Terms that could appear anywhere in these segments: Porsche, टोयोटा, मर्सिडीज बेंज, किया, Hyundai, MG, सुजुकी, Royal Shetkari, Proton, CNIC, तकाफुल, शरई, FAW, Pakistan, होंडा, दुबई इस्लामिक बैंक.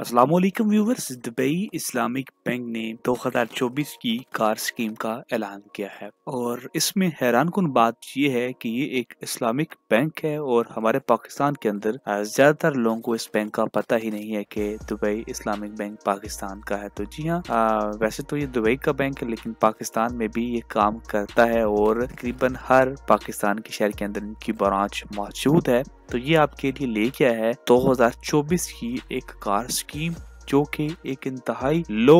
अस्सलाम वालेकुम viewers, दुबई इस्लामिक बैंक ने 2024 की कार स्कीम का ऐलान किया है और इसमें हैरानकुन बात यह है कि ये एक इस्लामिक बैंक है और हमारे पाकिस्तान के अंदर ज्यादातर लोगों को इस बैंक का पता ही नहीं है कि दुबई इस्लामिक बैंक पाकिस्तान का है। तो जी हाँ, वैसे तो ये दुबई का बैंक है लेकिन पाकिस्तान में भी ये काम करता है और तकरीबन हर पाकिस्तान के शहर के अंदर इनकी ब्रांच मौजूद है। तो ये आपके लिए लेके आया है 2024 की एक कार स्कीम जो कि एक इंतहाई लो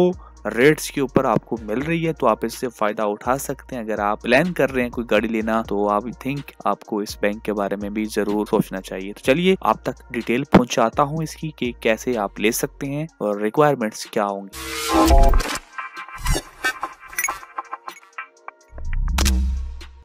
रेट्स के ऊपर आपको मिल रही है। तो आप इससे फायदा उठा सकते हैं। अगर आप प्लान कर रहे हैं कोई गाड़ी लेना तो आप थिंक आपको इस बैंक के बारे में भी जरूर सोचना चाहिए। तो चलिए आप तक डिटेल पहुंचाता हूं इसकी कि कैसे आप ले सकते हैं और रिक्वायरमेंट्स क्या होंगी।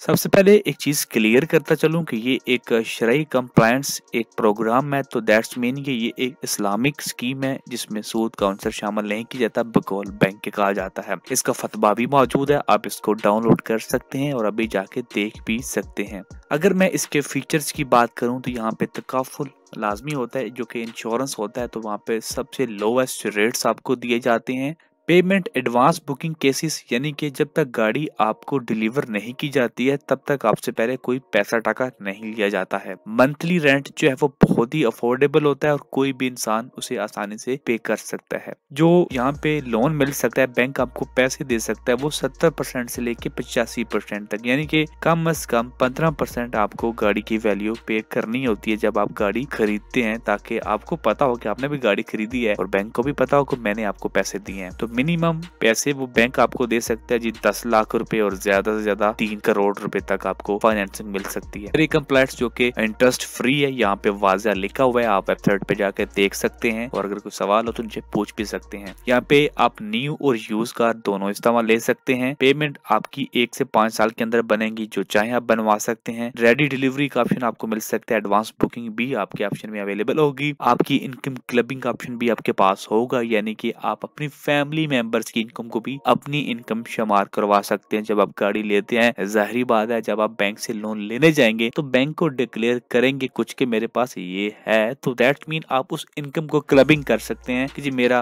सबसे पहले एक चीज क्लियर करता चलूं कि ये एक शरई कंप्लायंस एक प्रोग्राम है। तो दैट्स मीन कि ये एक इस्लामिक स्कीम है जिसमें सूद का अंसर शामिल नहीं किया जाता, बकौल बैंक के कहा जाता है। इसका फतवा भी मौजूद है, आप इसको डाउनलोड कर सकते हैं और अभी जाके देख भी सकते हैं। अगर मैं इसके फीचर्स की बात करूं तो यहाँ पे तकाफुल लाजमी होता है जो कि इंश्योरेंस होता है, तो वहाँ पे सबसे लोवेस्ट रेट्स आपको दिए जाते हैं। पेमेंट एडवांस बुकिंग केसेस यानी कि जब तक गाड़ी आपको डिलीवर नहीं की जाती है तब तक आपसे पहले कोई पैसा टाका नहीं लिया जाता है। मंथली रेंट जो है वो बहुत ही अफोर्डेबल होता है और कोई भी इंसान उसे आसानी से पे कर सकता है। जो यहाँ पे लोन मिल सकता है, बैंक आपको पैसे दे सकता है, वो 70% से लेके 85% तक, यानी कि कम से कम 15% आपको गाड़ी की वैल्यू पे करनी होती है जब आप गाड़ी खरीदते हैं, ताकि आपको पता हो कि आपने भी गाड़ी खरीदी है और बैंक को भी पता हो कि मैंने आपको पैसे दिए हैं। तो मिनिमम पैसे वो बैंक आपको दे सकता है जी 10 लाख रुपए और ज्यादा से ज्यादा 3 करोड़ रुपए तक आपको फाइनेंसिंग मिल सकती है। रिकम्प्लाइट्स जो कि इंटरेस्ट फ्री है, यहाँ पे वाज़ा लिखा हुआ है, आप वेबसाइट पे जाकर देख सकते हैं और अगर कोई सवाल हो तो उनसे पूछ भी सकते हैं। यहाँ पे आप न्यू और यूज कार दोनों इस्तेमाल ले सकते हैं। पेमेंट आपकी 1 से 5 साल के अंदर बनेगी, जो चाहे आप बनवा सकते हैं। रेडी डिलीवरी का ऑप्शन आपको मिल सकता है, एडवांस बुकिंग भी आपके ऑप्शन में अवेलेबल होगी। आपकी इनकम क्लबिंग का ऑप्शन भी आपके पास होगा, यानी कि आप अपनी फैमिली मेंबर्स की इनकम को भी अपनी इनकम शुमार करवा सकते हैं जब आप गाड़ी लेते हैं। जाहिर बात है जब आप बैंक से लोन लेने जाएंगे तो बैंक को डिक्लेयर करेंगे कुछ के मेरे पास ये है, तो दैट मीन आप उस इनकम को क्लबिंग कर सकते हैं कि जी मेरा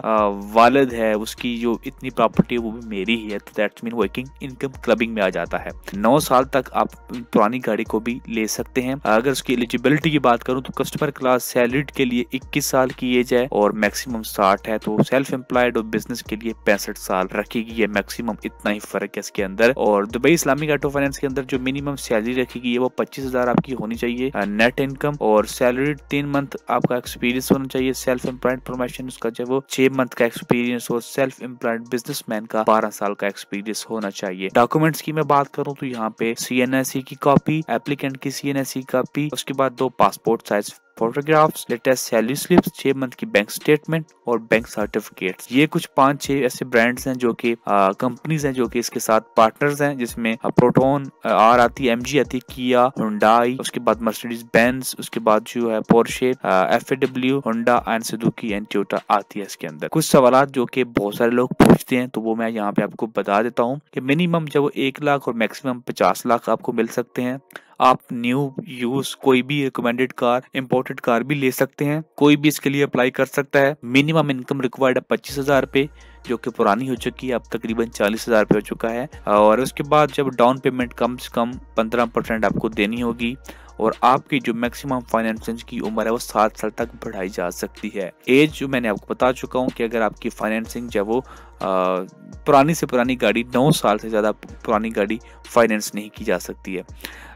वालिद है, उसकी जो इतनी प्रॉपर्टी है वो भी मेरी ही है। तो that mean working income clubbing में आ जाता है। 9 साल तक आप पुरानी गाड़ी को भी ले सकते हैं। अगर उसकी एलिजिबिलिटी की बात करूँ तो कस्टमर क्लास सैलरीड के लिए 21 साल की एज है और मैक्सिमम 60 है। तो सेल्फ एम्प्लॉयड और बिजनेस के लिए 65 साल रखेगी ये मैक्सिमम, इतना ही फर्क है इसके अंदर। और दुबई इस्लामिक ऑटो फाइनेंस के अंदर जो मिनिमम सैलरी रखेगी ये वो 25,000 आपकी होनी चाहिए नेट इनकम और सैलरी 3 मंथ आपका एक्सपीरियंस होना चाहिए। सेल्फ एम्प्लॉयड प्रोफेशन उसका जो वो 6 मंथ का एक्सपीरियंस और सेल्फ एम्प्लॉयड बिजनेसमैन का 12 साल का एक्सपीरियंस होना चाहिए। डॉक्यूमेंट्स की मैं बात करूँ तो यहाँ पे CNIC की कॉपी, एप्लीकेंट की CNIC कॉपी, उसके बाद 2 passport size photographs, latest salary slips, 6 month की बैंक स्टेटमेंट और बैंक सर्टिफिकेट्स। ये कुछ 5-6 ऐसे ब्रांड्स हैं जो कि कंपनीज हैं जो कि इसके साथ पार्टनर्स हैं, जिसमें प्रोटोन आर आती है, MG आती है, किया, Hyundai, उसके बाद मर्सिडीज बेंज, उसके बाद जो है Porsche, FAW, होंडा and सुजुकी and टोयोटा आती है इसके अंदर। कुछ सवाल जो कि बहुत सारे लोग पूछते हैं तो वो मैं यहाँ पे आपको बता देता हूँ कि मिनिमम जो 1 लाख और मैक्सिमम 50 लाख आपको मिल सकते हैं। आप न्यू यूज कोई भी रिकमेंडेड कार, इम्पोर्टेड कार भी ले सकते हैं, कोई भी इसके लिए अप्लाई कर सकता है। मिनिमम इनकम रिक्वायर्ड है 25,000 रुपये जो कि पुरानी हो चुकी है, अब तकरीबन 40,000 रुपये हो चुका है। और उसके बाद जब डाउन पेमेंट कम से कम 15% आपको देनी होगी और आपकी जो मैक्सिमम फाइनेंसिंग की उम्र है वो 7 साल तक बढ़ाई जा सकती है। एज जो मैंने आपको बता चुका हूँ कि अगर आपकी फाइनेंसिंग जब वो पुरानी से पुरानी गाड़ी 9 साल से ज़्यादा पुरानी गाड़ी फाइनेंस नहीं की जा सकती है।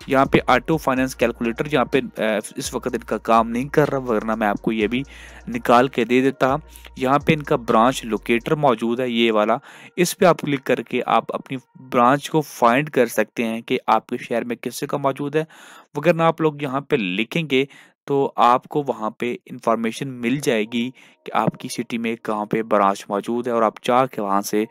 यहाँ पे ऑटो फाइनेंस कैलकुलेटर यहाँ पे इस वक्त इनका काम नहीं कर रहा, वरना मैं आपको ये भी निकाल के दे देता। यहाँ पे इनका ब्रांच लोकेटर मौजूद है, ये वाला, इस पे आप क्लिक करके आप अपनी ब्रांच को फाइंड कर सकते हैं कि आपके शहर में किससे का मौजूद है। वगरना आप लोग यहाँ पे लिखेंगे तो आपको वहाँ पे इंफॉर्मेशन मिल जाएगी कि आपकी सिटी में कहाँ पे ब्रांच मौजूद है और आप चाह के वहाँ से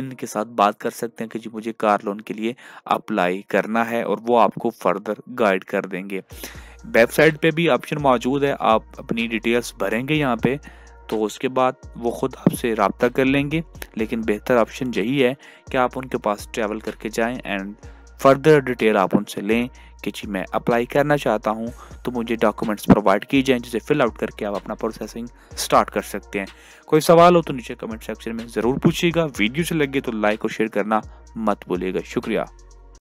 इनके साथ बात कर सकते हैं कि जी मुझे कार लोन के लिए अप्लाई करना है और वो आपको फर्दर गाइड कर देंगे। वेबसाइट पे भी ऑप्शन मौजूद है, आप अपनी डिटेल्स भरेंगे यहाँ पे तो उसके बाद वो ख़ुद आपसे रब्ता कर लेंगे। लेकिन बेहतर ऑप्शन यही है कि आप उनके पास ट्रैवल करके जाएँ एंड फर्दर डिटेल आप उनसे लें कि जी मैं अप्लाई करना चाहता हूं, तो मुझे डॉक्यूमेंट्स प्रोवाइड किए जाएँ जिसे फिल आउट करके आप अपना प्रोसेसिंग स्टार्ट कर सकते हैं। कोई सवाल हो तो नीचे कमेंट सेक्शन में ज़रूर पूछिएगा। वीडियो अच्छी लगी तो लाइक और शेयर करना मत भूलिएगा। शुक्रिया।